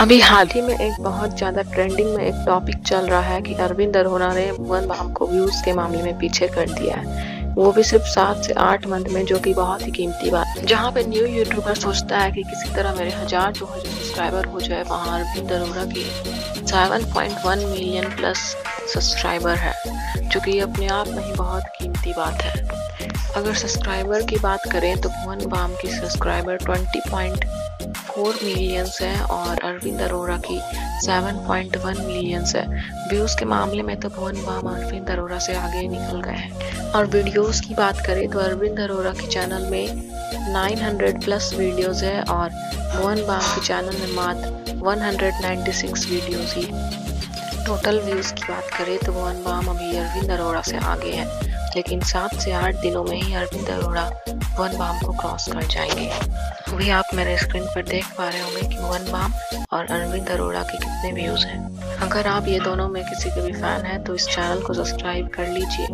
अभी हाल ही में एक बहुत ज़्यादा ट्रेंडिंग में एक टॉपिक चल रहा है कि अरविंद अरोड़ा ने भुवन भाम को व्यूज़ के मामले में पीछे कर दिया है, वो भी सिर्फ 7 से 8 मंथ में, जो कि बहुत ही कीमती बात है। जहाँ पे न्यू यूट्यूबर सोचता है कि किसी तरह मेरे 1000-2000 सब्सक्राइबर हो जाए, वहाँ अरविंद अरोड़ा के 7.1 मिलियन प्लस सब्सक्राइबर है, जो कि अपने आप में ही बहुत कीमती बात है। अगर सब्सक्राइबर की बात करें तो भुवन भाम की सब्सक्राइबर 20.4 मिलियंस है और अरविंद अरोड़ा की 7.1 मिलियंस है। व्यूज़ के मामले में तो भुवन भाम अरविंद अरोड़ा से आगे निकल गए हैं। और वीडियोस की बात करें तो अरविंद अरोड़ा के चैनल में 900 प्लस वीडियोस है और भुवन भाम के चैनल में मात्र 196 वीडियोस ही। टोटल व्यूज़ की बात करें तो भुवन भाम अभी अरविंद अरोड़ा से आगे हैं, लेकिन 7 से 8 दिनों में ही अरविंद अरोड़ा भुवन भाम को क्रॉस कर जाएंगे। अभी आप मेरे स्क्रीन पर देख पा रहे होंगे कि भुवन भाम और अरविंद अरोड़ा के कितने व्यूज़ हैं। अगर आप ये दोनों में किसी के भी फैन हैं तो इस चैनल को सब्सक्राइब कर लीजिए।